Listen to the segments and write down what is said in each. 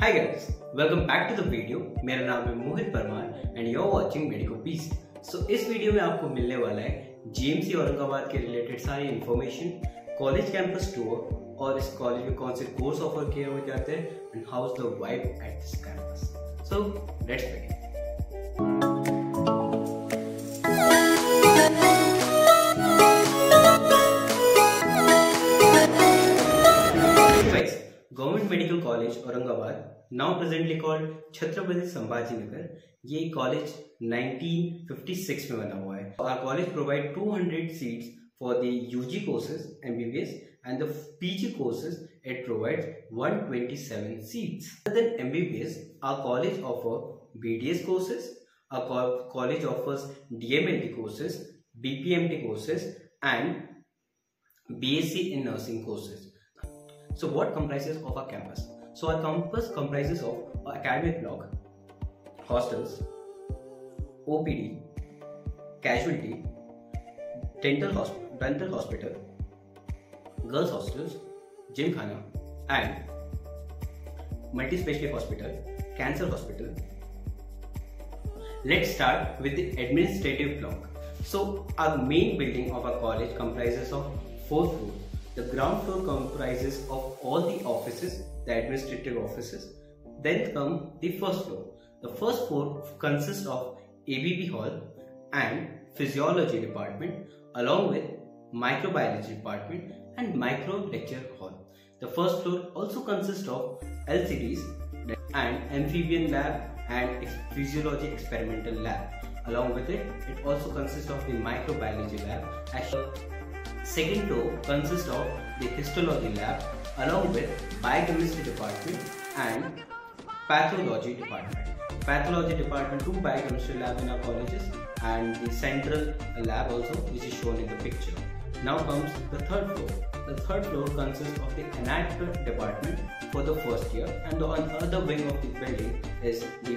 Hi guys, welcome back to the video. मेरा नाम है Mohit Parmar and you're watching Medico Peace. So इस video में आपको मिलने वाला है GMC औरंगाबाद के रिलेटेड सारी इन्फॉर्मेशन, कॉलेज कैंपस टूर और इस कॉलेज में कौन से कोर्स ऑफर किए हुए जाते हैं and how's the vibe at this campus. So let's begin. Medical college Aurangabad now presently called Chhatrapati Sambhaji Nagar, ये कॉलेज 1956 में बना हुआ है. Our college provide 200 seats for the UG courses MBBS and the PG courses it provides 127 seats. Other than MBBS our college offer BDS courses, our college offers DMLT courses, BPMT courses and BSc in nursing courses. So what comprises of our campus? So our campus comprises of academic block, hostels, OPD, casualty, dental hospital, girls hostels, gym khana and multi-specialty hospital, cancer hospital. Let's start with the administrative block. So our main building of our college comprises of 4th floor. The ground floor comprises of all the offices, the administrative offices. Then come the first floor. The first floor consists of ABB hall and physiology department along with microbiology department and micro lecture hall. The first floor also consists of LCDs and amphibian lab and physiology experimental lab. Along with it, it also consists of the microbiology lab. Second floor consists of the histology lab along with biochemistry department and pathology department. Pathology department, 2 biochemistry lab in our colleges and the central lab also, which is shown in the picture. Now comes the third floor. The third floor consists of the anatomy department for the first year, and the other wing of the building is the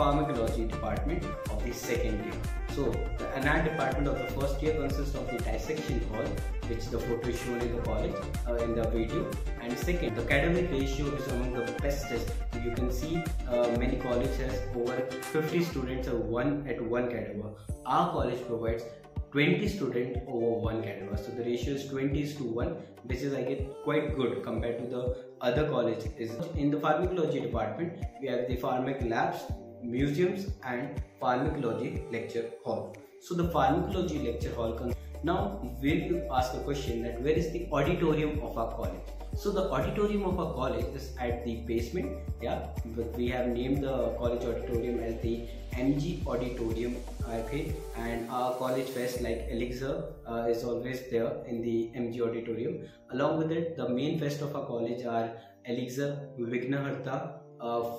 pharmacology department of the second year. So the anatomy department of the first year consists of the dissection hall, which the photo is shown in the college in the video. And second, the academic ratio is among the bestest. You can see many colleges has over 50 students at one cadaver. Our college provides 20 students over one cadaver, so the ratio is 20:1, which is I get quite good compared to the other college. Is in the pharmacology department we have the pharmac labs, museums and pharmacology lecture hall. So the pharmacology lecture hall comes. Now will you ask a question that where is the auditorium of our college? So the auditorium of our college is at the basement. Yeah, but we have named the college auditorium as the mg auditorium. Okay, and our college fest like elixir is always there in the mg auditorium. Along with it, the main fest of our college are elixir, Vignaharta,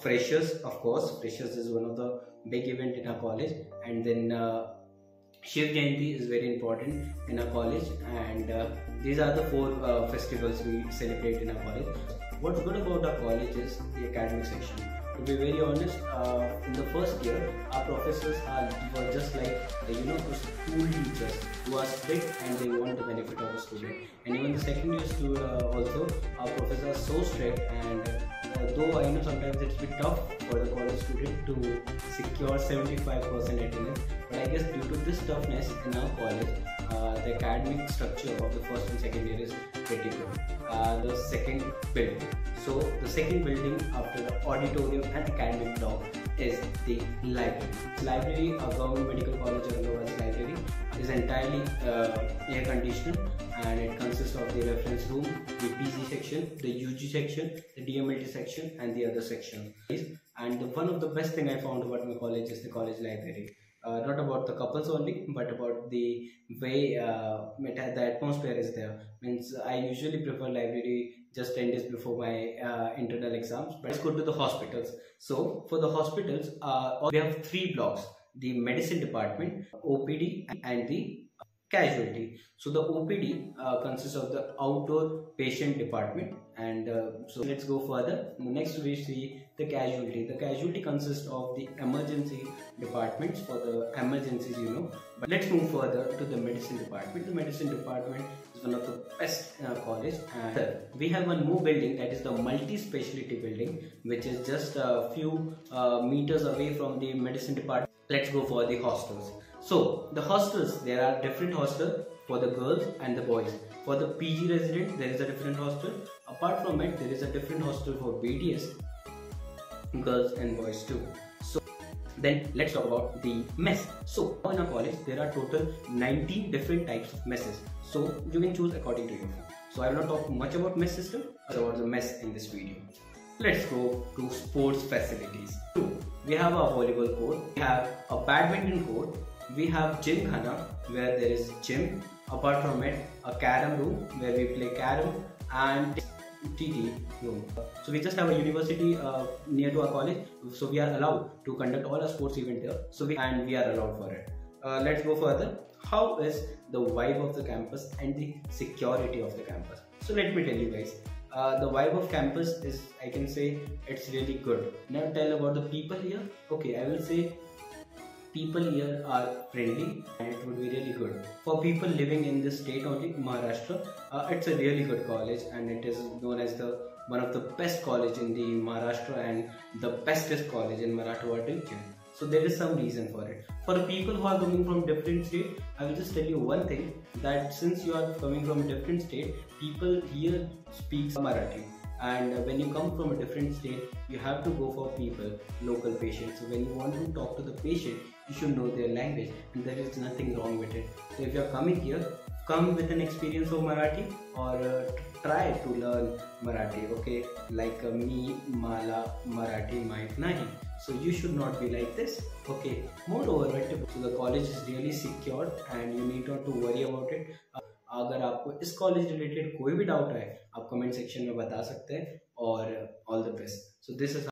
freshers. Of course, freshers is one of the big event in our college, and then Shiv Jayanti is very important in our college, and these are the 4 festivals we celebrate in our college. What's good about our college is the academic section. To be very honest, in the first year our professors were just like school teachers who are strict and they want the benefit of the student. And even the second year student also our professors are so strict, and though I know sometimes it's a bit tough for the college student to secure 75% attendance, but I guess due to this toughness in our college, the academic structure of the first and second year is pretty good. The second building. So the second building after the auditorium and academic block is the library. This library, our Government Medical College Aurangabad's library, is entirely air conditioned, and it consists of the reference room, the PG section, the UG section, the DMLT section and the other section. And one of the best thing I found about my college is the college library. Not about the couples only, but about the way the atmosphere is there. Means I usually prefer library just 10 days before my internal exams. But let's go to the hospitals. So for the hospitals, we have 3 blocks: the medicine department, OPD, and the casualty. So the OPD consists of the outdoor patient department, and so let's go further. Next we see the casualty. The casualty consists of the emergency departments for the emergencies, but let's move further to the medicine department. The medicine department is one of the best college. And we have one more building, that is the multi-speciality building, which is just a few meters away from the medicine department. Let's go for the hostels. So the hostels, there are different hostels for the girls and the boys. For the PG resident, there is a different hostel. Apart from it, there is a different hostel for BDS, girls and boys too. So then let's talk about the mess. So in a college, there are total 19 different types of messes. So you can choose according to you. So I will not talk much about mess system, but about the mess in this video. Let's go to sports facilities. We have a volleyball court, we have a badminton court, we have gym khana where there is gym. Apart from it, a carom room where we play carom and TT room. So we just have a university near to our college, so we are allowed to conduct all our sports event there. So we are allowed for it. Let's go further. How is the vibe of the campus and the security of the campus? So let me tell you guys. The vibe of campus is, I can say, it's really good. Now tell about the people here. Okay, I will say people here are friendly and it would be really good. For people living in this state only, Maharashtra, it's a really good college and it is known as the one of the best college in the Maharashtra and the bestest college in Marathwada region. So there is some reason for it. For people who are coming from different state, I will just tell you one thing, that since you are coming from a different state, people here speak Marathi. And when you come from a different state, you have to go for people, local patients. So when you want to talk to the patient, you should know their language, and there is nothing wrong with it. So if you are coming here, come with an experience of Marathi or try to learn Marathi, okay? Like me, Mala, Marathi, Mike, Nahi. So you should not be like this, okay? Moreover, so the college is really secured and you need not to worry about it. अगर आपको इस college related कोई भी doubt है, आप comment section में बता सकते हैं और all the best. So this is